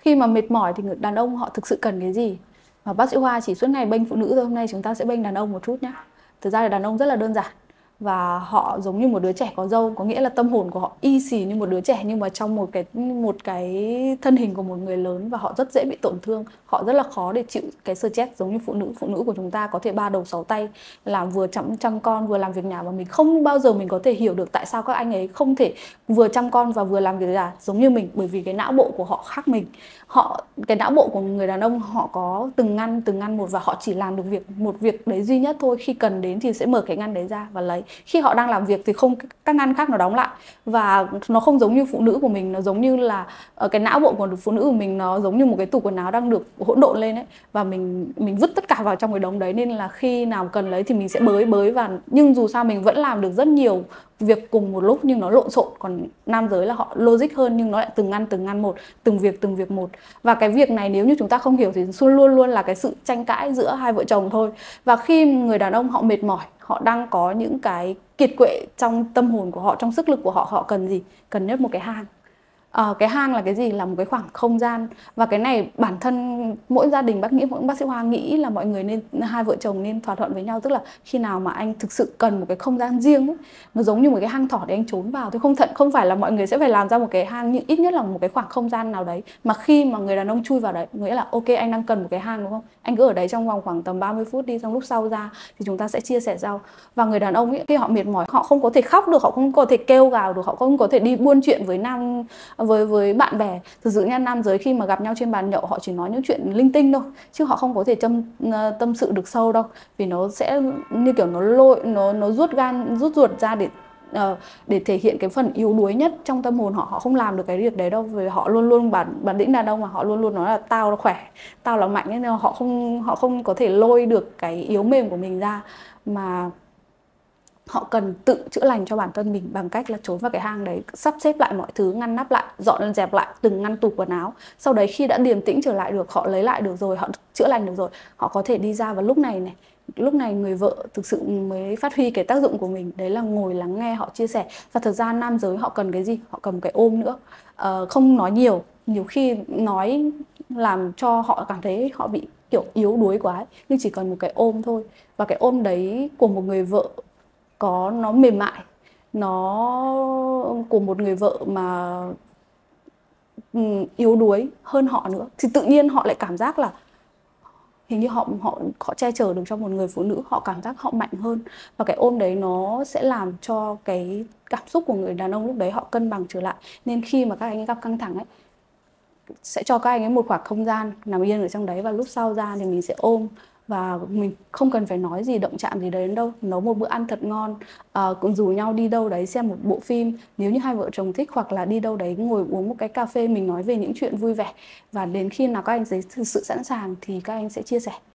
khi mà mệt mỏi thì người đàn ông họ thực sự cần cái gì. Mà bác sĩ Hoa chỉ suốt ngày bênh phụ nữ thôi, hôm nay chúng ta sẽ bênh đàn ông một chút nhé. Thực ra là đàn ông rất là đơn giản và họ giống như một đứa trẻ có râu, có nghĩa là tâm hồn của họ y xì như một đứa trẻ nhưng mà trong một cái thân hình của một người lớn, và họ rất dễ bị tổn thương, họ rất là khó để chịu cái stress giống như phụ nữ. Phụ nữ của chúng ta có thể 3 đầu 6 tay, làm vừa chăm con vừa làm việc nhà, mà mình không bao giờ mình có thể hiểu được tại sao các anh ấy không thể vừa chăm con và vừa làm việc nhà giống như mình, bởi vì cái não bộ của họ khác mình. Cái não bộ của người đàn ông họ có từng ngăn một, và họ chỉ làm được một việc đấy duy nhất thôi, khi cần đến thì sẽ mở cái ngăn đấy ra và lấy. Khi họ đang làm việc thì không, các ngăn khác nó đóng lại, và nó không giống như phụ nữ của mình, nó giống như là cái não bộ của phụ nữ của mình nó giống như một cái tủ quần áo đang được hỗn độn lên ấy, và mình vứt tất cả vào trong cái đống đấy, nên là khi nào cần lấy thì mình sẽ bới, và nhưng dù sao mình vẫn làm được rất nhiều việc cùng một lúc nhưng nó lộn xộn. Còn nam giới là họ logic hơn nhưng nó lại từng ngăn một, từng việc một. Và cái việc này nếu như chúng ta không hiểu thì luôn là cái sự tranh cãi giữa hai vợ chồng thôi. Và khi người đàn ông họ mệt mỏi, họ đang có những cái kiệt quệ trong tâm hồn của họ, trong sức lực của họ, họ cần gì? Cần nhất một cái hang. Cái hang là cái gì? Là một cái khoảng không gian. Và cái này bản thân mỗi gia đình mỗi bác sĩ Hoa nghĩ là mọi người nên, hai vợ chồng nên thỏa thuận với nhau. Tức là khi nào mà anh thực sự cần một cái không gian riêng ấy, nó giống như một cái hang thỏ để anh trốn vào. Thế không phải là mọi người sẽ phải làm ra một cái hang, nhưng ít nhất là một cái khoảng không gian nào đấy mà khi mà người đàn ông chui vào đấy, nghĩa là ok, anh đang cần một cái hang đúng không? Anh cứ ở đấy trong vòng khoảng tầm 30 phút đi, xong lúc sau ra thì chúng ta sẽ chia sẻ rau. Và người đàn ông ấy, khi họ mệt mỏi, họ không có thể khóc được, họ không có thể kêu gào được, họ không có thể đi buôn chuyện với bạn bè. Thực sự nha, nam giới khi mà gặp nhau trên bàn nhậu họ chỉ nói những chuyện linh tinh thôi, chứ họ không có thể tâm sự được sâu đâu, vì nó sẽ như kiểu nó rút ruột ra để thể hiện cái phần yếu đuối nhất trong tâm hồn họ. Họ không làm được cái việc đấy đâu, vì họ luôn luôn bản lĩnh đàn ông mà họ luôn luôn nói là tao là khỏe, tao là mạnh ấy, nên họ không có thể lôi được cái yếu mềm của mình ra, mà họ cần tự chữa lành cho bản thân mình bằng cách là trốn vào cái hang đấy, sắp xếp lại mọi thứ, ngăn nắp lại, dọn dẹp lại từng ngăn tủ quần áo. Sau đấy khi đã điềm tĩnh trở lại được, họ lấy lại được rồi, họ chữa lành được rồi, họ có thể đi ra. Và lúc này người vợ thực sự mới phát huy cái tác dụng của mình, đấy là ngồi lắng nghe họ chia sẻ. Và thật ra nam giới họ cần cái gì? Họ cần cái ôm nữa. Không nói nhiều khi nói làm cho họ cảm thấy họ bị kiểu yếu đuối quá ấy. Nhưng chỉ cần một cái ôm thôi, và cái ôm đấy của một người vợ nó mềm mại, của một người vợ mà yếu đuối hơn họ nữa, thì tự nhiên họ lại cảm giác là hình như họ che chở được cho một người phụ nữ, họ cảm giác họ mạnh hơn. Và cái ôm đấy nó sẽ làm cho cái cảm xúc của người đàn ông lúc đấy họ cân bằng trở lại, nên khi mà các anh ấy gặp căng thẳng ấy, sẽ cho các anh ấy một khoảng không gian nằm yên ở trong đấy, và lúc sau ra thì mình sẽ ôm. Và mình không cần phải nói gì, động chạm gì đến đâu, nấu một bữa ăn thật ngon, cũng rủ nhau đi đâu đấy xem một bộ phim nếu như hai vợ chồng thích, hoặc là đi đâu đấy ngồi uống một cái cà phê, mình nói về những chuyện vui vẻ. Và đến khi nào các anh ấy thực sự sẵn sàng thì các anh sẽ chia sẻ.